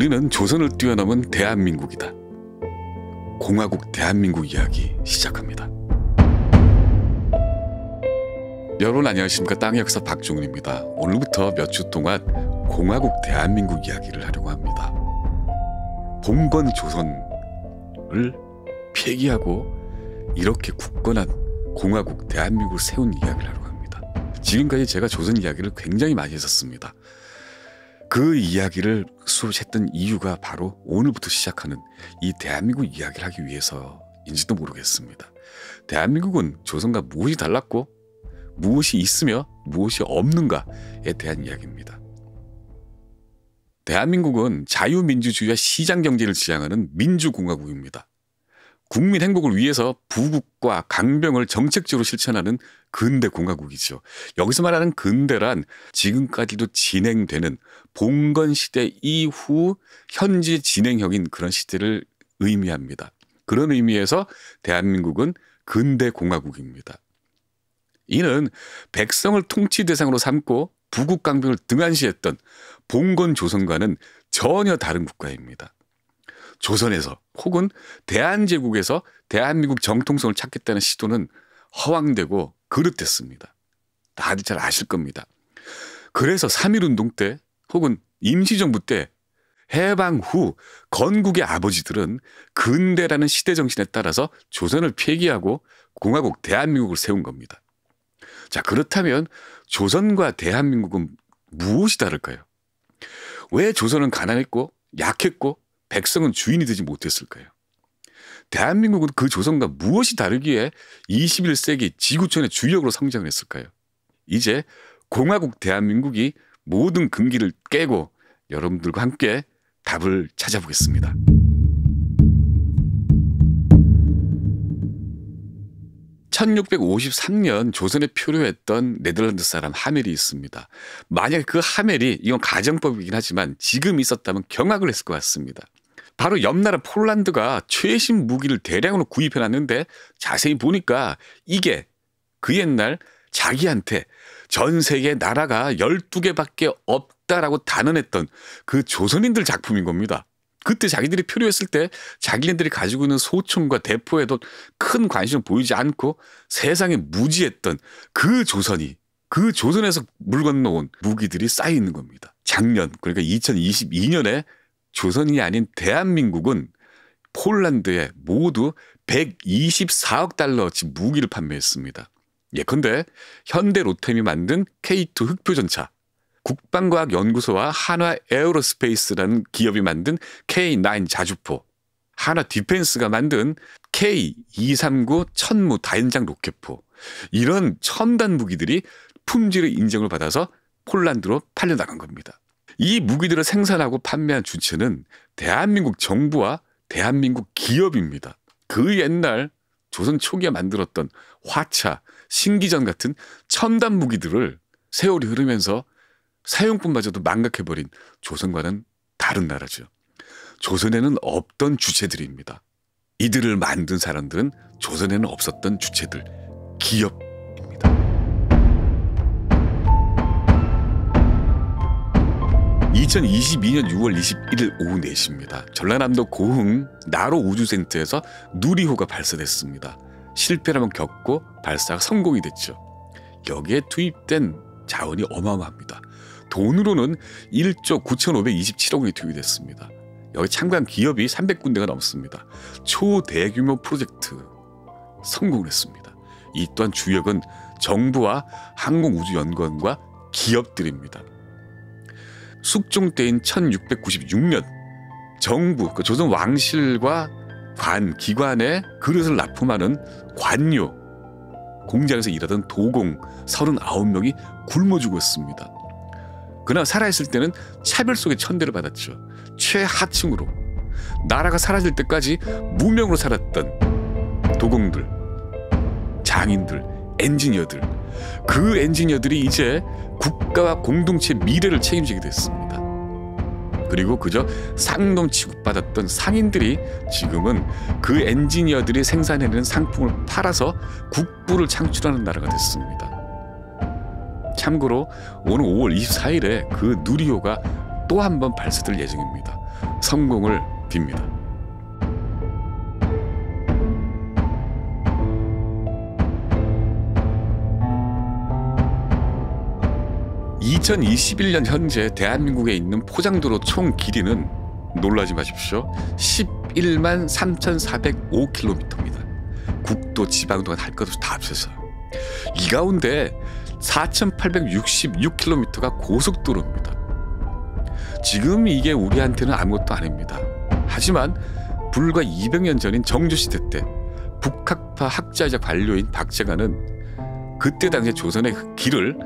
우리는 조선을 뛰어넘은 대한민국이다. 공화국 대한민국 이야기 시작합니다. 여러분 안녕하십니까. 땅의 역사 박종훈입니다. 오늘부터 몇 주 동안 공화국 대한민국 이야기를 하려고 합니다. 봉건 조선을 폐기하고 이렇게 굳건한 공화국 대한민국을 세운 이야기를 하려고 합니다. 지금까지 제가 조선 이야기를 굉장히 많이 했었습니다. 그 이야기를 수록했던 이유가 바로 오늘부터 시작하는 이 대한민국 이야기를 하기 위해서인지도 모르겠습니다. 대한민국은 조선과 무엇이 달랐고 무엇이 있으며 무엇이 없는가에 대한 이야기입니다. 대한민국은 자유민주주의와 시장경제를 지향하는 민주공화국입니다. 국민 행복을 위해서 부국과 강병을 정책적으로 실천하는 근대공화국이죠. 여기서 말하는 근대란 지금까지도 진행되는 봉건시대 이후 현재 진행형인 그런 시대를 의미합니다. 그런 의미에서 대한민국은 근대공화국입니다. 이는 백성을 통치 대상으로 삼고 부국 강병을 등한시했던 봉건 조선과는 전혀 다른 국가입니다. 조선에서 혹은 대한제국에서 대한민국 정통성을 찾겠다는 시도는 허황되고 그릇됐습니다. 다들 잘 아실 겁니다. 그래서 3.1운동 때 혹은 임시정부 때 해방 후 건국의 아버지들은 근대라는 시대정신에 따라서 조선을 폐기하고 공화국 대한민국을 세운 겁니다. 자, 그렇다면 조선과 대한민국은 무엇이 다를까요? 왜 조선은 가난했고 약했고 백성은 주인이 되지 못했을까요? 대한민국은 그 조선과 무엇이 다르기에 21세기 지구촌의 주역으로 성장했을까요? 이제 공화국 대한민국이 모든 금기를 깨고 여러분들과 함께 답을 찾아보겠습니다. (1653년) 조선에 표류했던 네덜란드 사람 하멜이 있습니다. 만약 그 하멜이, 이건 가정법이긴 하지만 지금 있었다면 경악을 했을 것 같습니다. 바로 옆나라 폴란드가 최신 무기를 대량으로 구입해놨는데 자세히 보니까 이게 그 옛날 자기한테 전 세계 나라가 12개밖에 없다라고 단언했던 그 조선인들 작품인 겁니다. 그때 자기들이 표류했을 때 자기네들이 가지고 있는 소총과 대포에도 큰 관심을 보이지 않고 세상에 무지했던 그 조선이, 그 조선에서 물 건너온 무기들이 쌓여 있는 겁니다. 작년, 그러니까 2022년에 조선이 아닌 대한민국은 폴란드에 모두 124억 달러어치 무기를 판매했습니다. 예컨대 현대 로템이 만든 K2 흑표전차, 국방과학연구소와 한화 에어로스페이스라는 기업이 만든 K9 자주포, 한화 디펜스가 만든 K239 천무 다연장 로켓포, 이런 첨단 무기들이 품질의 인정을 받아서 폴란드로 팔려나간 겁니다. 이 무기들을 생산하고 판매한 주체는 대한민국 정부와 대한민국 기업입니다. 그 옛날 조선 초기에 만들었던 화차, 신기전 같은 첨단 무기들을 세월이 흐르면서 사용품마저도 망각해버린 조선과는 다른 나라죠. 조선에는 없던 주체들입니다. 이들을 만든 사람들은 조선에는 없었던 주체들, 기업입니다. (2022년 6월 21일 오후 4시입니다. 전라남도 고흥 나로 우주센터에서 누리호가 발사됐습니다. 실패를 한번 겪고 발사가 성공이 됐죠. 여기에 투입된 자원이 어마어마합니다. 돈으로는 1조 9,527억 원이 투입됐습니다. 여기 참가한 기업이 300군데가 넘습니다. 초대규모 프로젝트 성공을 했습니다. 이 또한 주역은 정부와 항공우주연구원과 기업들입니다. 숙종 때인 1696년 정부, 그러니까 조선 왕실과 기관에 그릇을 납품하는 관료, 공장에서 일하던 도공 39명이 굶어 죽었습니다. 그나 살아있을 때는 차별 속에 천대를 받았죠. 최하층으로 나라가 사라질 때까지 무명으로 살았던 도공들, 장인들, 엔지니어들, 그 엔지니어들이 이제 국가와 공동체의 미래를 책임지게 됐습니다. 그리고 그저 상놈 취급받았던 상인들이 지금은 그 엔지니어들이 생산해내는 상품을 팔아서 국부를 창출하는 나라가 됐습니다. 참고로 오늘 5월 24일에 그 누리호가 또 한 번 발사될 예정입니다. 성공을 빕니다. (2021년) 현재 대한민국에 있는 포장도로 총 길이는 놀라지 마십시오. 113,405km입니다. 국도, 지방도가 할 것 없이 다 합쳐서. 이 가운데 4,866km가 고속도로입니다. 지금 이게 우리한테는 아무것도 아닙니다. 하지만 불과 200년 전인 정조시대 때 북학파 학자이자 관료인 박제가는 그때 당시 조선의 그 길을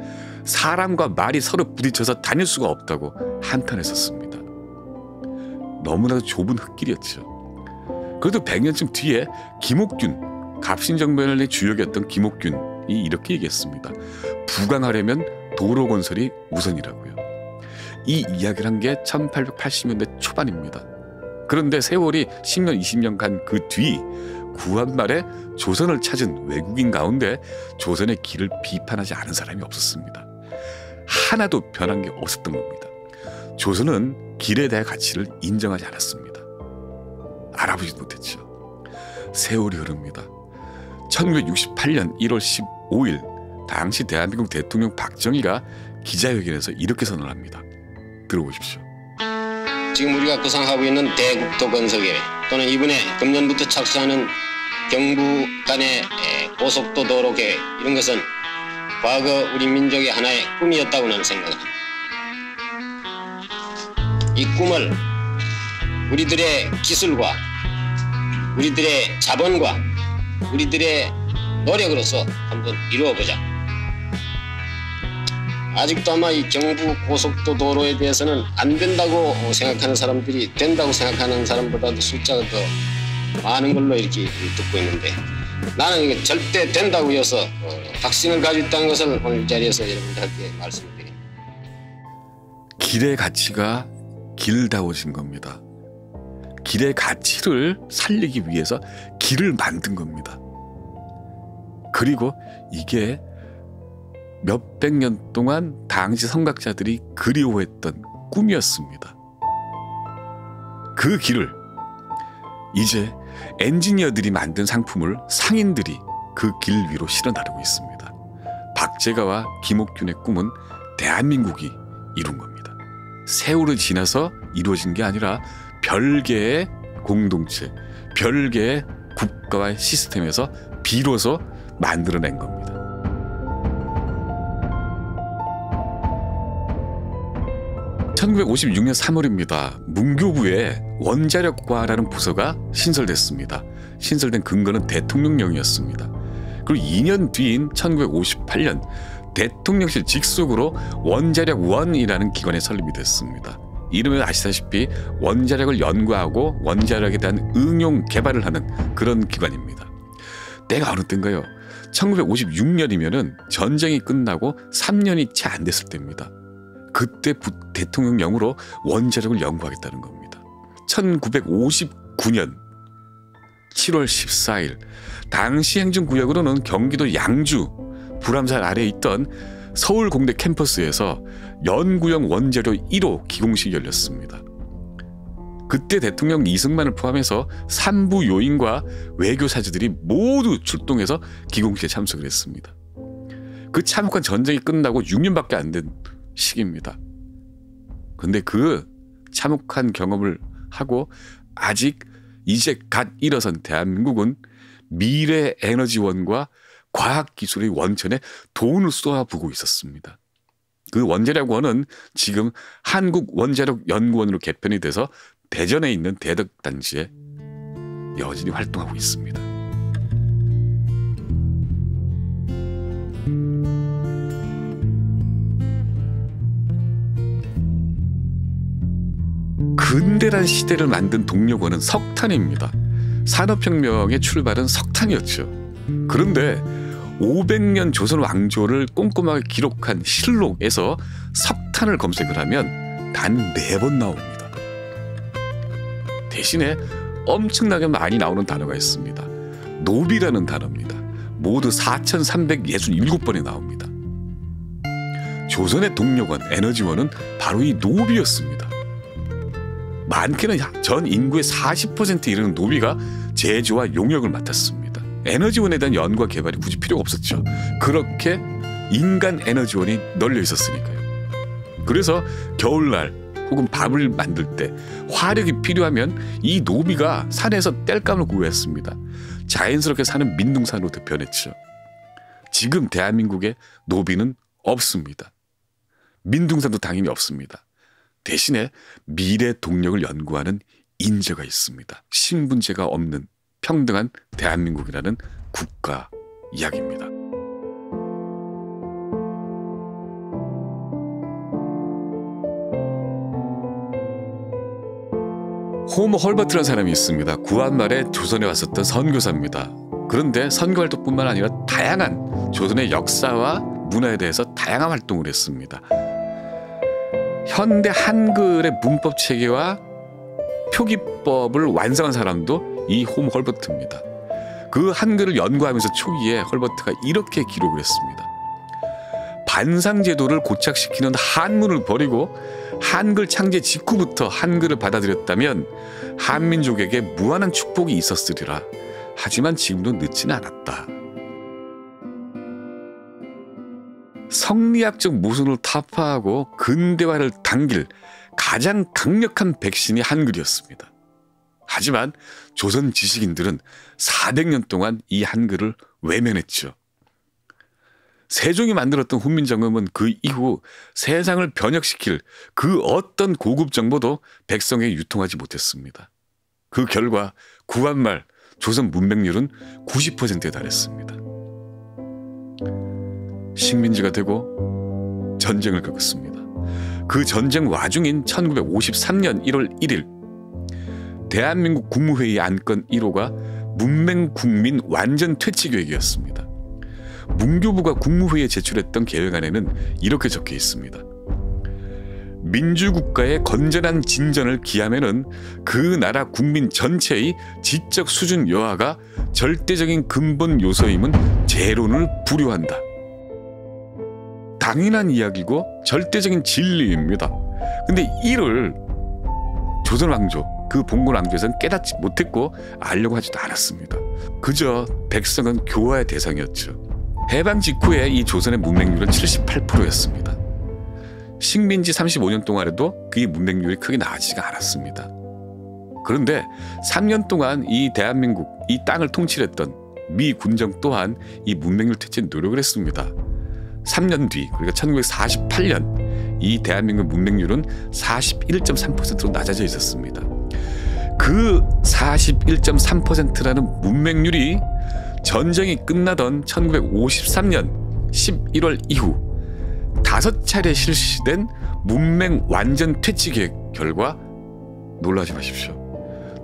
사람과 말이 서로 부딪혀서 다닐 수가 없다고 한탄했었습니다. 너무나도 좁은 흙길이었죠. 그래도 100년쯤 뒤에 김옥균, 갑신정변의 주역이었던 김옥균이 이렇게 얘기했습니다. 부강하려면 도로 건설이 우선이라고요. 이 이야기를 한 게 1880년대 초반입니다. 그런데 세월이 10년, 20년간 그 뒤 구한말에 조선을 찾은 외국인 가운데 조선의 길을 비판하지 않은 사람이 없었습니다. 하나도 변한 게 없었던 겁니다. 조선은 길에 대한 가치를 인정하지 않았습니다. 알아보지도 못했죠. 세월이 흐릅니다. 1968년 1월 15일 당시 대한민국 대통령 박정희가 기자회견에서 이렇게 선언합니다. 들어보십시오. 지금 우리가 구상하고 있는 대국토 건설계획 또는 이번에 금년부터 착수하는 경북 간의 고속도 도로 계획, 이런 것은 과거 우리 민족의 하나의 꿈이었다고 나는 생각합니다. 이 꿈을 우리들의 기술과 우리들의 자본과 우리들의 노력으로서 한번 이루어보자. 아직도 아마 이 경부 고속도 도로에 대해서는 안 된다고 생각하는 사람들이 된다고 생각하는 사람보다도 숫자가 더 많은 걸로 이렇게 듣고 있는데, 나는 이게 절대 된다고 해서 확신을 가지고 있다는 것을 오늘 이 자리에서 여러분들한테 말씀드립니다. 길의 가치가 길다워진 겁니다. 길의 가치를 살리기 위해서 길을 만든 겁니다. 그리고 이게 몇백 년 동안 당시 선각자들이 그리워했던 꿈이었습니다. 그 길을 이제 엔지니어들이 만든 상품을 상인들이 그 길 위로 실어 나르고 있습니다. 박제가와 김옥균의 꿈은 대한민국이 이룬 겁니다. 세월이 지나서 이루어진 게 아니라 별개의 공동체, 별개의 국가와의 시스템에서 비로소 만들어낸 겁니다. (1956년 3월입니다. 문교부에 원자력과라는 부서가 신설됐습니다. 신설된 근거는 대통령령이었습니다. 그리고 2년 뒤인 1958년 대통령실 직속으로 원자력원이라는 기관이 설립이 됐습니다. 이름은 아시다시피 원자력을 연구하고 원자력에 대한 응용 개발을 하는 그런 기관입니다. 때가 어느 때인가요? 1956년이면은 전쟁이 끝나고 3년이 채 안 됐을 때입니다. 그때 대통령령으로 원자력을 연구하겠다는 겁니다. 1959년 7월 14일 당시 행정구역으로는 경기도 양주 불암산 아래에 있던 서울공대 캠퍼스에서 연구용 원자력 1호 기공식이 열렸습니다. 그때 대통령 이승만을 포함해서 3부 요인과 외교사제들이 모두 출동해서 기공식에 참석을 했습니다. 그 참혹한 전쟁이 끝나고 6년밖에 안 된 시기입니다. 근데 그 참혹한 경험을 하고 아직 이제 갓 일어선 대한민국은 미래 에너지원과 과학기술의 원천에 돈을 쏟아부고 있었습니다. 그 원자력원은 지금 한국원자력연구원으로 개편이 돼서 대전에 있는 대덕단지에 여전히 활동하고 있습니다. 근대란 시대를 만든 동력원은 석탄입니다. 산업혁명의 출발은 석탄이었죠. 그런데 500년 조선 왕조를 꼼꼼하게 기록한 실록에서 석탄을 검색을 하면 단 4번 나옵니다. 대신에 엄청나게 많이 나오는 단어가 있습니다. 노비라는 단어입니다. 모두 4,367번이 나옵니다. 조선의 동력원, 에너지원은 바로 이 노비였습니다. 많게는 전 인구의 40% 이르는 노비가 제조와 용역을 맡았습니다. 에너지원에 대한 연구와 개발이 굳이 필요가 없었죠. 그렇게 인간 에너지원이 널려 있었으니까요. 그래서 겨울날 혹은 밥을 만들 때 화력이 필요하면 이 노비가 산에서 땔감을 구했습니다. 자연스럽게 산은 민둥산으로 변했죠. 지금 대한민국의 노비는 없습니다. 민둥산도 당연히 없습니다. 대신에 미래 동력을 연구하는 인재가 있습니다. 신분제가 없는 평등한 대한민국이라는 국가 이야기입니다. 호모 헐버트라는 사람이 있습니다. 구한말에 조선에 왔었던 선교사입니다. 그런데 선교활동뿐만 아니라 다양한 조선의 역사와 문화에 대해서 다양한 활동을 했습니다. 현대 한글의 문법 체계와 표기법을 완성한 사람도 이 호모 헐버트입니다. 그 한글을 연구하면서 초기에 헐버트가 이렇게 기록을 했습니다. 반상제도를 고착시키는 한문을 버리고 한글 창제 직후부터 한글을 받아들였다면 한민족에게 무한한 축복이 있었으리라. 하지만 지금도 늦지는 않았다. 성리학적 모순을 타파하고 근대화를 당길 가장 강력한 백신이 한글이었습니다. 하지만 조선 지식인들은 400년 동안 이 한글을 외면했죠. 세종이 만들었던 훈민정음은 그 이후 세상을 변혁시킬 그 어떤 고급 정보도 백성에 유통하지 못했습니다. 그 결과 구한말, 조선 문맹률은 90%에 달했습니다. 식민지가 되고 전쟁을 겪었습니다. 그 전쟁 와중인 1953년 1월 1일 대한민국 국무회의 안건 1호가 문맹국민 완전 퇴치 계획이었습니다. 문교부가 국무회의에 제출했던 계획안에는 이렇게 적혀 있습니다. 민주국가의 건전한 진전을 기하면은 그 나라 국민 전체의 지적 수준 여하가 절대적인 근본 요소임은 재론을 부려한다. 당연한 이야기고 절대적인 진리입니다. 근데 이를 조선왕조, 그 봉건왕조에서는 깨닫지 못했고 알려고 하지도 않았습니다. 그저 백성은 교화의 대상이었죠. 해방 직후에 이 조선의 문맹률은 78%였습니다. 식민지 35년 동안에도 그 문맹률이 크게 나아지지가 않았습니다. 그런데 3년 동안 이 대한민국, 이 땅을 통치했던 미 군정 또한 이 문맹률 퇴치에 노력을 했습니다. 3년 뒤, 그러니까 1948년 이 대한민국 문맹률은 41.3%로 낮아져 있었습니다. 그 41.3%라는 문맹률이 전쟁이 끝나던 1953년 11월 이후 5차례 실시된 문맹 완전 퇴치 계획 결과 놀라지 마십시오.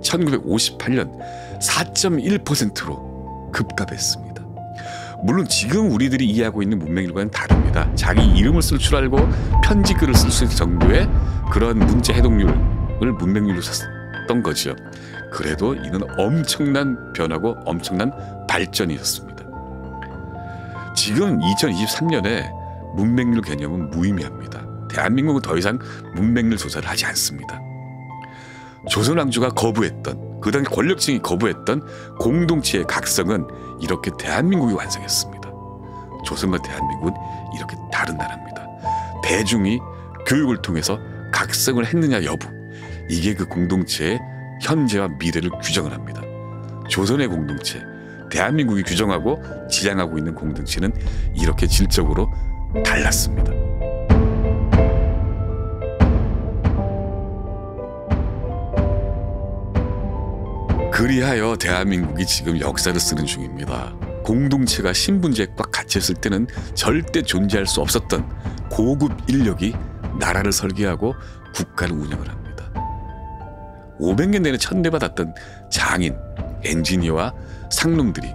1958년 4.1%로 급감했습니다. 물론 지금 우리들이 이해하고 있는 문맹률과는 다릅니다. 자기 이름을 쓸 줄 알고 편지글을 쓸 수 있는 정도의 그런 문자 해독률을 문맹률로 썼던 거죠. 그래도 이는 엄청난 변화고 엄청난 발전이었습니다. 지금 2023년에 문맹률 개념은 무의미합니다. 대한민국은 더 이상 문맹률 조사를 하지 않습니다. 조선왕조가 거부했던, 그 당시 권력층이 거부했던 공동체의 각성은 이렇게 대한민국이 완성했습니다. 조선과 대한민국은 이렇게 다른 나라입니다. 대중이 교육을 통해서 각성을 했느냐 여부, 이게 그 공동체의 현재와 미래를 규정을 합니다. 조선의 공동체, 대한민국이 규정하고 지향하고 있는 공동체는 이렇게 질적으로 달랐습니다. 그리하여 대한민국이 지금 역사를 쓰는 중입니다. 공동체가 신분제에 꽉 갇혔을 때는 절대 존재할 수 없었던 고급 인력이 나라를 설계하고 국가를 운영을 합니다. 500년 내내 천대받았던 장인, 엔지니어와 상놈들이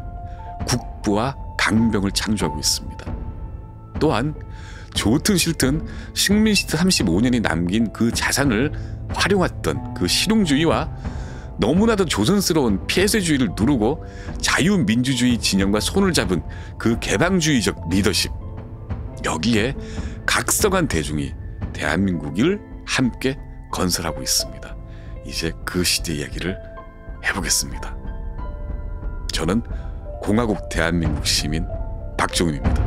국부와 강병을 창조하고 있습니다. 또한 좋든 싫든 식민시대 35년이 남긴 그 자산을 활용했던 그 실용주의와 너무나도 조선스러운 폐쇄주의를 누르고 자유민주주의 진영과 손을 잡은 그 개방주의적 리더십, 여기에 각성한 대중이 대한민국을 함께 건설하고 있습니다. 이제 그 시대 이야기를 해보겠습니다. 저는 공화국 대한민국 시민 박종윤입니다.